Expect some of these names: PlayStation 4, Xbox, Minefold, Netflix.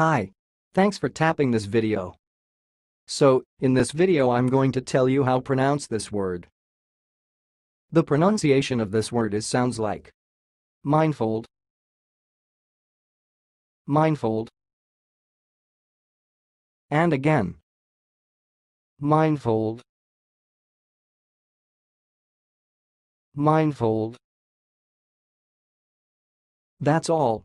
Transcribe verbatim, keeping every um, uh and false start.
Hi. Thanks for tapping this video. So, in this video I'm going to tell you how to pronounce this word. The pronunciation of this word is sounds like Minefold. Minefold. And again. Minefold. Minefold. That's all.